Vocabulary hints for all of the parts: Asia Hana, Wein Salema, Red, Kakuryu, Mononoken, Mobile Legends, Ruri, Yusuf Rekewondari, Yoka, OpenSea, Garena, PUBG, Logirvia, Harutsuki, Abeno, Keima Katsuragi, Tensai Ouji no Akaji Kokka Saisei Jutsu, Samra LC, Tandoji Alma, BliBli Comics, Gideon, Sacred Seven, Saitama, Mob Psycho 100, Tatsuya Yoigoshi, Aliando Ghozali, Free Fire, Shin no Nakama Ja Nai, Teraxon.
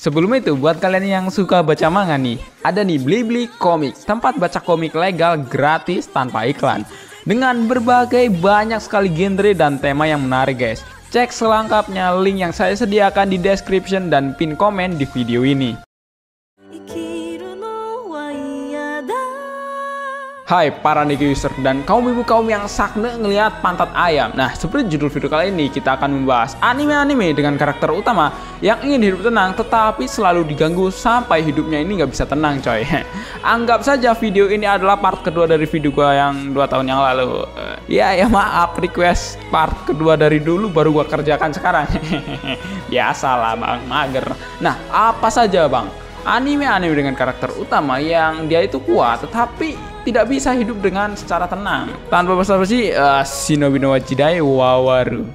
Sebelum itu, buat kalian yang suka baca manga nih, ada nih BliBli Comics, tempat baca komik legal gratis tanpa iklan, dengan berbagai banyak sekali genre dan tema yang menarik guys. Cek selengkapnya link yang saya sediakan di description dan pin komen di video ini. Hai para Neki user dan kaum ibu-kaum yang sakne ngelihat pantat ayam. Nah, seperti judul video kali ini, kita akan membahas anime-anime dengan karakter utama yang ingin hidup tenang tetapi selalu diganggu sampai hidupnya ini nggak bisa tenang coy. Anggap saja video ini adalah part kedua dari video gua yang 2 tahun yang lalu. Ya maaf, request part kedua dari dulu baru gua kerjakan sekarang. Biasalah bang, mager. Nah, apa saja bang? Anime-anime dengan karakter utama yang dia itu kuat tetapi tidak bisa hidup dengan secara tenang. Tanpa basa-basi, Shinobi no Wachidai Wawaru.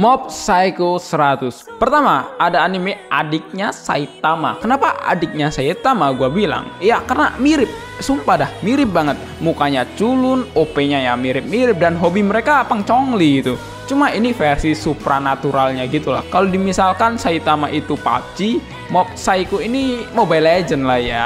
Mob Psycho 100. Pertama, ada anime adiknya Saitama. Kenapa adiknya Saitama gua bilang? Ya karena mirip. Sumpah dah, mirip banget. Mukanya culun, OP-nya ya mirip-mirip, dan hobi mereka pengcongli itu. Cuma ini versi supranaturalnya gitulah. Kalau dimisalkan Saitama itu PUBG, Mob Psycho ini Mobile Legends lah ya.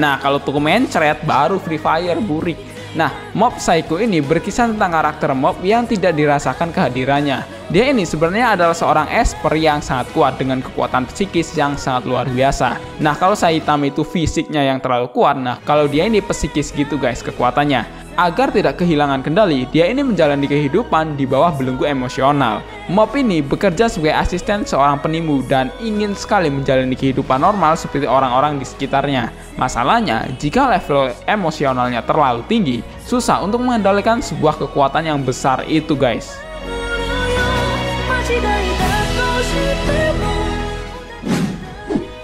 Nah kalau tuh mencret baru Free Fire burik. Nah Mob Psycho ini berkisah tentang karakter mob yang tidak dirasakan kehadirannya. Dia ini sebenarnya adalah seorang esper yang sangat kuat dengan kekuatan psikis yang sangat luar biasa. Nah kalau Saitama itu fisiknya yang terlalu kuat, nah kalau dia ini psikis gitu guys kekuatannya. Agar tidak kehilangan kendali, dia ini menjalani kehidupan di bawah belenggu emosional. Mob ini bekerja sebagai asisten seorang penipu dan ingin sekali menjalani kehidupan normal seperti orang-orang di sekitarnya. Masalahnya, jika level emosionalnya terlalu tinggi, susah untuk mengendalikan sebuah kekuatan yang besar itu guys.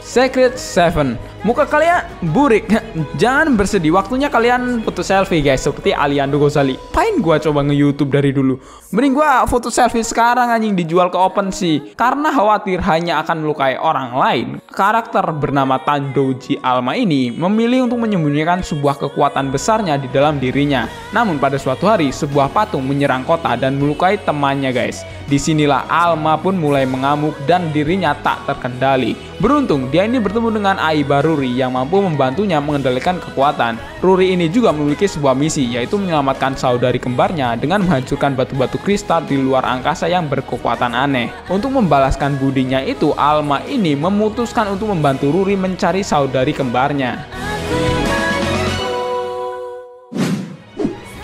Sacred Seven. Muka kalian burik. Jangan bersedih, waktunya kalian foto selfie guys seperti Aliando Ghozali. Pain gua coba nge-YouTube dari dulu. Mending gua foto selfie sekarang anjing, dijual ke OpenSea. Karena khawatir hanya akan melukai orang lain. Karakter bernama Tandoji Alma ini memilih untuk menyembunyikan sebuah kekuatan besarnya di dalam dirinya. Namun pada suatu hari sebuah patung menyerang kota dan melukai temannya guys. Disinilah Alma pun mulai mengamuk dan dirinya tak terkendali. Beruntung dia ini bertemu dengan Aiba Ruri yang mampu membantunya mengendalikan kekuatan. Ruri ini juga memiliki sebuah misi, yaitu menyelamatkan saudari kembarnya dengan menghancurkan batu-batu kristal di luar angkasa yang berkekuatan aneh. Untuk membalaskan budinya itu, Alma ini memutuskan untuk membantu Ruri mencari saudari kembarnya.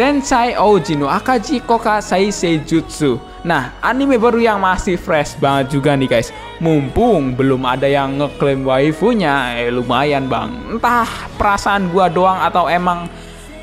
Tensai Ouji no Akaji Koka Saisei Jutsu. Nah, anime baru yang masih fresh banget juga nih guys. Mumpung belum ada yang ngeklaim waifunya, lumayan bang. Entah perasaan gua doang atau emang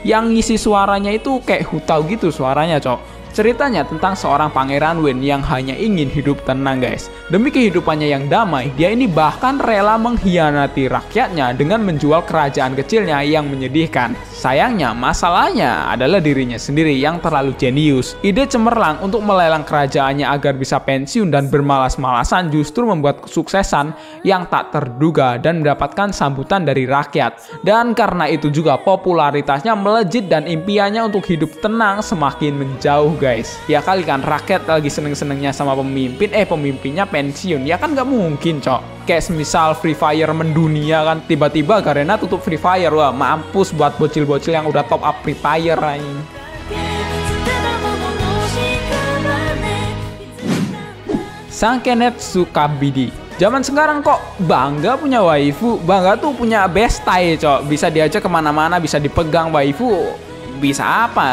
yang ngisi suaranya itu kayak hutau gitu suaranya cok. Ceritanya tentang seorang pangeran Wen yang hanya ingin hidup tenang guys. Demi kehidupannya yang damai, dia ini bahkan rela mengkhianati rakyatnya dengan menjual kerajaan kecilnya yang menyedihkan. Sayangnya, masalahnya adalah dirinya sendiri yang terlalu jenius. Ide cemerlang untuk melelang kerajaannya agar bisa pensiun dan bermalas-malasan justru membuat kesuksesan yang tak terduga dan mendapatkan sambutan dari rakyat. Dan karena itu juga popularitasnya melejit dan impiannya untuk hidup tenang semakin menjauh guys. Ya kali kan rakyat lagi seneng-senengnya sama pemimpin, pemimpinnya pensiun. Ya kan nggak mungkin cok. Kayak misal Free Fire mendunia kan, tiba-tiba Garena tutup Free Fire. Wah mampus buat bocil-bocil yang udah top up Free Fire anjing. Sankenetsu Kabidi. Zaman sekarang kok bangga punya waifu, bangga tuh punya bestie cok. Bisa diajak kemana-mana, bisa dipegang waifu. Bisa apa?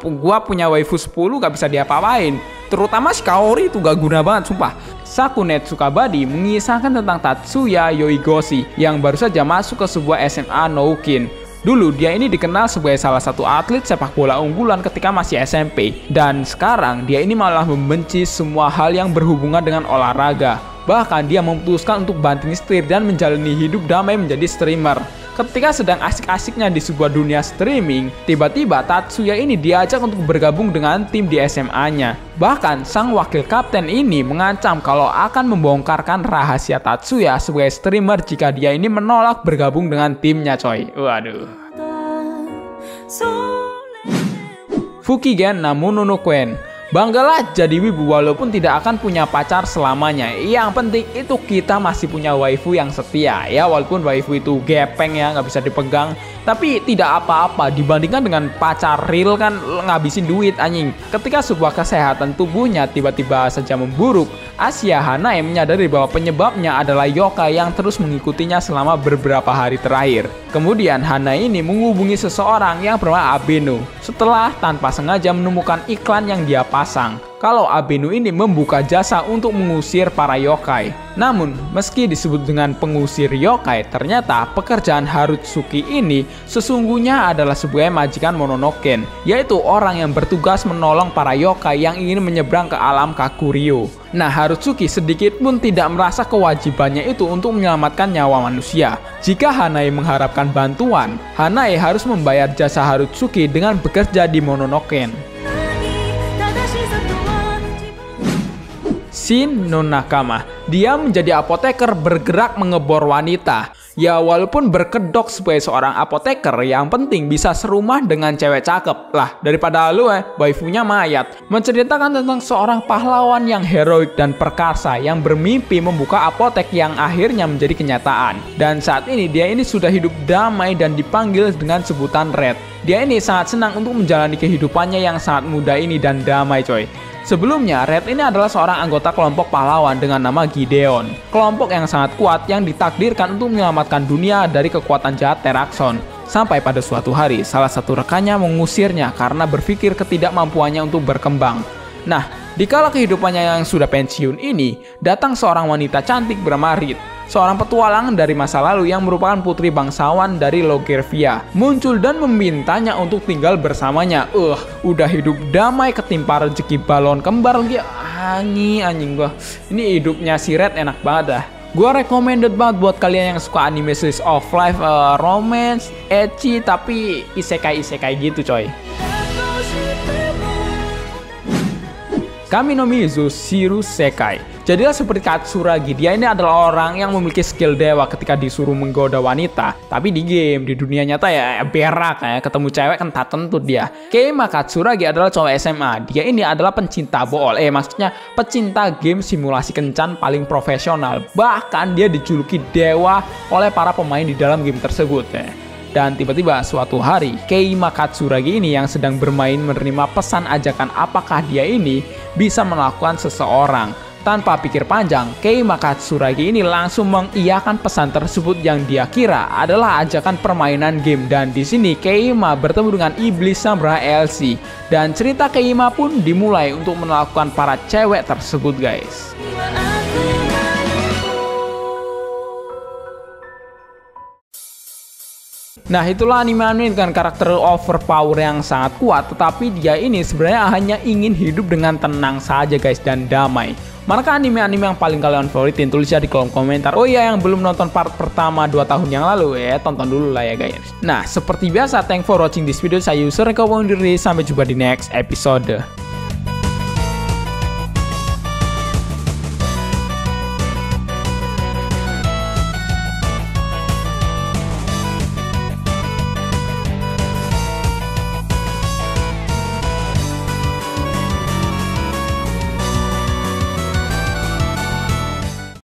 Gua punya waifu 10 gak bisa diapa-apain. Terutama si Kaori itu gak guna banget sumpah. Sakunetsu Kabidi mengisahkan tentang Tatsuya Yoigoshi yang baru saja masuk ke sebuah SMA Noukin. Dulu dia ini dikenal sebagai salah satu atlet sepak bola unggulan ketika masih SMP. Dan sekarang dia ini malah membenci semua hal yang berhubungan dengan olahraga. Bahkan dia memutuskan untuk banting setir dan menjalani hidup damai menjadi streamer. Ketika sedang asik-asiknya di sebuah dunia streaming, tiba-tiba Tatsuya ini diajak untuk bergabung dengan tim di SMA-nya. Bahkan sang wakil kapten ini mengancam kalau akan membongkarkan rahasia Tatsuya sebagai streamer jika dia ini menolak bergabung dengan timnya coy. Waduh. Fukigen no Mononoken. Banggalah jadi wibu walaupun tidak akan punya pacar selamanya. Yang penting itu kita masih punya waifu yang setia ya. Walaupun waifu itu gepeng ya, nggak bisa dipegang, tapi tidak apa-apa dibandingkan dengan pacar real kan ngabisin duit anjing. Ketika sebuah kesehatan tubuhnya tiba-tiba saja memburuk, Asia Hana yang menyadari bahwa penyebabnya adalah Yoka yang terus mengikutinya selama beberapa hari terakhir. Kemudian Hana ini menghubungi seseorang yang bernama Abeno setelah tanpa sengaja menemukan iklan yang dia pasang kalau Abeno ini membuka jasa untuk mengusir para yokai. Namun, meski disebut dengan pengusir yokai, ternyata pekerjaan Harutsuki ini sesungguhnya adalah sebagai majikan Mononoken, yaitu orang yang bertugas menolong para yokai yang ingin menyeberang ke alam Kakuryu. Nah, Harutsuki sedikit pun tidak merasa kewajibannya itu untuk menyelamatkan nyawa manusia. Jika Hanae mengharapkan bantuan, Hanae harus membayar jasa Harutsuki dengan bekerja di Mononoken. Shin no Nakama, dia menjadi apoteker bergerak mengebor wanita. Ya walaupun berkedok sebagai seorang apoteker, yang penting bisa serumah dengan cewek cakep. Lah daripada lu waifunya mayat. Menceritakan tentang seorang pahlawan yang heroik dan perkasa yang bermimpi membuka apotek yang akhirnya menjadi kenyataan. Dan saat ini dia ini sudah hidup damai dan dipanggil dengan sebutan Red. Dia ini sangat senang untuk menjalani kehidupannya yang sangat muda ini dan damai coy. Sebelumnya, Red ini adalah seorang anggota kelompok pahlawan dengan nama Gideon. Kelompok yang sangat kuat yang ditakdirkan untuk menyelamatkan dunia dari kekuatan jahat Teraxon. Sampai pada suatu hari, salah satu rekannya mengusirnya karena berpikir ketidakmampuannya untuk berkembang. Nah, dikala kehidupannya yang sudah pensiun ini, datang seorang wanita cantik bernama Red, seorang petualang dari masa lalu yang merupakan putri bangsawan dari Logirvia, muncul dan memintanya untuk tinggal bersamanya. Udah hidup damai ketimpa rezeki balon kembar lagi. Anjing gua. Ini hidupnya si Red enak banget dah. Gua recommended banget buat kalian yang suka anime slice of life, romance, ecchi tapi isekai-isekai gitu coy. Kami no Mizu Shiru Sekai. Jadilah seperti Katsuragi, dia ini adalah orang yang memiliki skill dewa ketika disuruh menggoda wanita. Tapi di game, di dunia nyata ya berak ya, ketemu cewek kentat tentu dia. Keima Katsuragi adalah cowok SMA, dia ini adalah pencinta bool, maksudnya pecinta game simulasi kencan paling profesional. Bahkan dia dijuluki dewa oleh para pemain di dalam game tersebut ya. Dan tiba-tiba suatu hari, Keima Katsuragi ini yang sedang bermain menerima pesan ajakan apakah dia ini bisa melakukan seseorang. Tanpa pikir panjang, Keima Katsuragi ini langsung mengiyakan pesan tersebut yang dia kira adalah ajakan permainan game. Dan di sini Keima bertemu dengan iblis Samra LC. Dan cerita Keima pun dimulai untuk melakukan para cewek tersebut guys. Nah itulah anime-anime dengan karakter overpower yang sangat kuat, tetapi dia ini sebenarnya hanya ingin hidup dengan tenang saja guys dan damai. Manakah anime-anime yang paling kalian favoritin? Tulis ya di kolom komentar. Oh iya, yang belum nonton part pertama 2 tahun yang lalu ya, tonton dulu lah ya guys. Nah seperti biasa, thank for watching this video. Saya Yusuf Rekewondari, sampai jumpa di next episode.